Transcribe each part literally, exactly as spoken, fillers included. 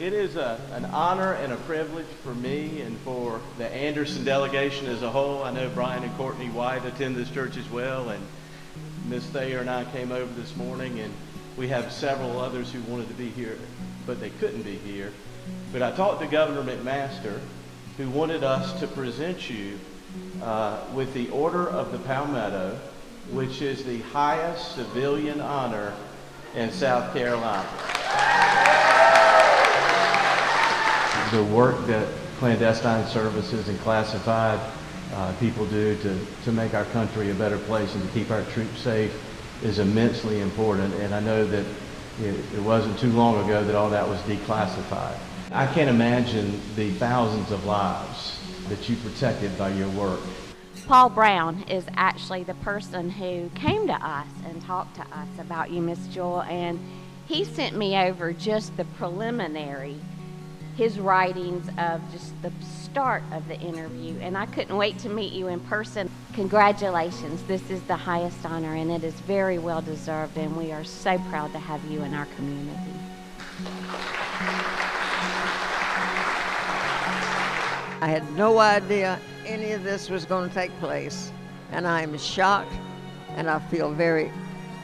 It is a, an honor and a privilege for me and for the Anderson delegation as a whole. I know Brian and Courtney White attend this church as well, and Miss Thayer and I came over this morning, and we have several others who wanted to be here, but they couldn't be here. But I talked to Governor McMaster, who wanted us to present you uh, with the Order of the Palmetto, which is the highest civilian honor in South Carolina. The work that clandestine services and classified uh, people do to, to make our country a better place and to keep our troops safe is immensely important. And I know that it, it wasn't too long ago that all that was declassified. I can't imagine the thousands of lives that you protected by your work. Paul Brown is actually the person who came to us and talked to us about you, Miss Jewell, and he sent me over just the preliminary, his writings of just the start of the interview, and I couldn't wait to meet you in person. Congratulations, this is the highest honor, and it is very well deserved, and we are so proud to have you in our community. I had no idea any of this was going to take place, and I am shocked, and I feel very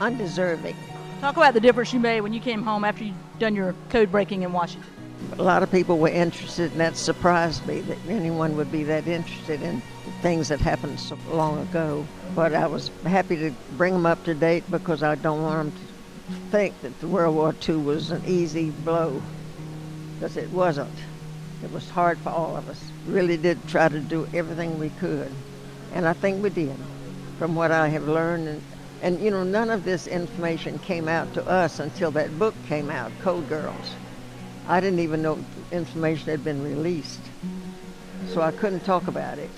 undeserving. Talk about the difference you made when you came home after you'd done your code breaking in Washington. A lot of people were interested, and that surprised me that anyone would be that interested in things that happened so long ago. But I was happy to bring them up to date because I don't want them to think that the World War Two was an easy blow, because it wasn't. It was hard for all of us. We really did try to do everything we could, and I think we did, from what I have learned. And, and you know, none of this information came out to us until that book came out, Code Girls. I didn't even know information had been released, so I couldn't talk about it.